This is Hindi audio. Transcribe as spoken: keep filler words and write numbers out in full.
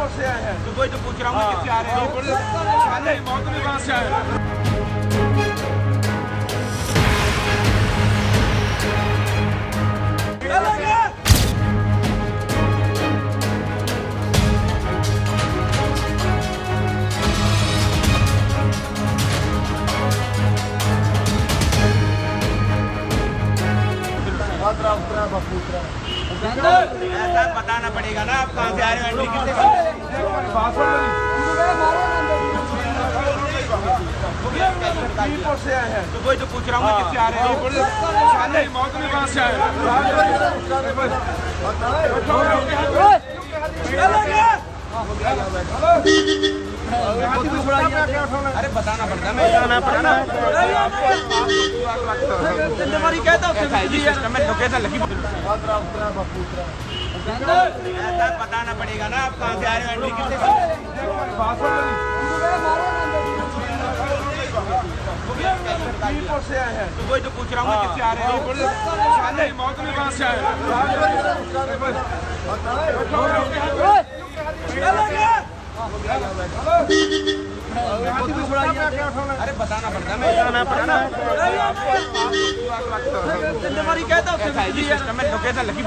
एयरपोर्ट से आए हैं। दुबई तो पूछ रहा हूँ किससे आ रहे हैं? मौसम विभाग से आए हैं। ऐसा बताना पड़ेगा ना आप कहाँ से आ रहे हो, एंट्री किससे कर रहे हो? से आए हैं। तो वही तो पूछ रहा हूँ किससे आ रहे हैं? मौसम विभाग से आए हैं। अरे बताना पड़ता है, ऐसा बताना पड़ेगा ना आप कहाँ से आ रहे हो, एंट्री किससे कर रहे हो? से आए हैं। तो वही तो पूछ रहा हूँ किससे आ रहे हैं? मौसम विभाग से आए हैं। अरे बताना पड़ता है, कहता हूँ।